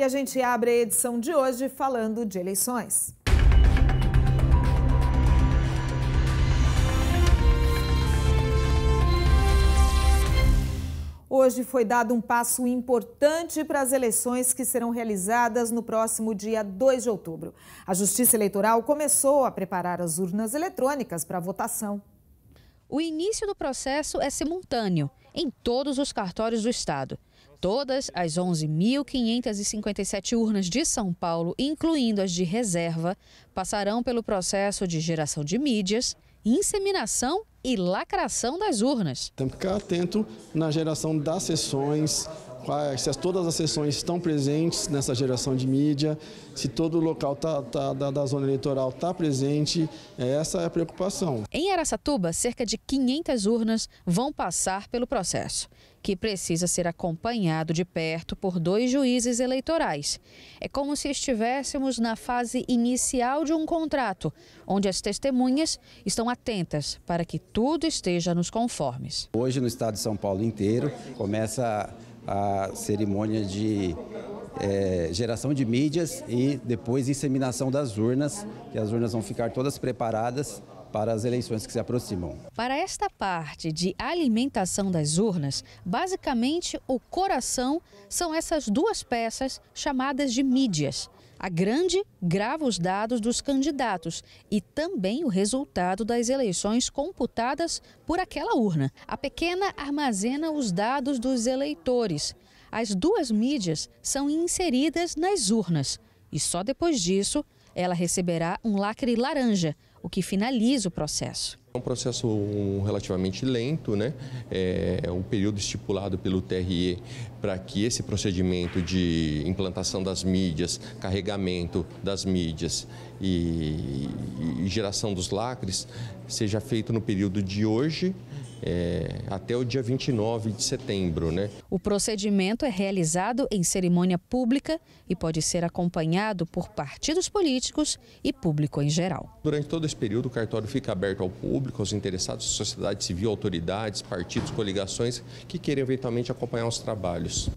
E a gente abre a edição de hoje falando de eleições. Hoje foi dado um passo importante para as eleições que serão realizadas no próximo dia 2 de outubro. A Justiça Eleitoral começou a preparar as urnas eletrônicas para a votação. O início do processo é simultâneo em todos os cartórios do estado. Todas as 11.557 urnas de São Paulo, incluindo as de reserva, passarão pelo processo de geração de mídias, inseminação e lacração das urnas. Tem que ficar atento na geração das sessões, se todas as sessões estão presentes nessa geração de mídia, se todo o local da zona eleitoral está presente, essa é a preocupação. Em Araçatuba, cerca de 500 urnas vão passar pelo processo, que precisa ser acompanhado de perto por 2 juízes eleitorais. É como se estivéssemos na fase inicial de um contrato, onde as testemunhas estão atentas para que tudo esteja nos conformes. Hoje, no estado de São Paulo inteiro, começa a cerimônia de geração de mídias e depois inseminação das urnas, que as urnas vão ficar todas preparadas para as eleições que se aproximam. Para esta parte de alimentação das urnas, basicamente o coração são essas duas peças chamadas de mídias. A grande grava os dados dos candidatos e também o resultado das eleições computadas por aquela urna. A pequena armazena os dados dos eleitores. As duas mídias são inseridas nas urnas e só depois disso ela receberá um lacre laranja, o que finaliza o processo. É um processo relativamente lento, né? É um período estipulado pelo TRE para que esse procedimento de implantação das mídias, carregamento das mídias e geração dos lacres seja feito no período de hoje até o dia 29 de setembro, né? O procedimento é realizado em cerimônia pública e pode ser acompanhado por partidos políticos e público em geral. Durante todo esse período, o cartório fica aberto ao público, aos interessados, sociedade civil, autoridades, partidos, coligações que queiram eventualmente acompanhar os trabalhos.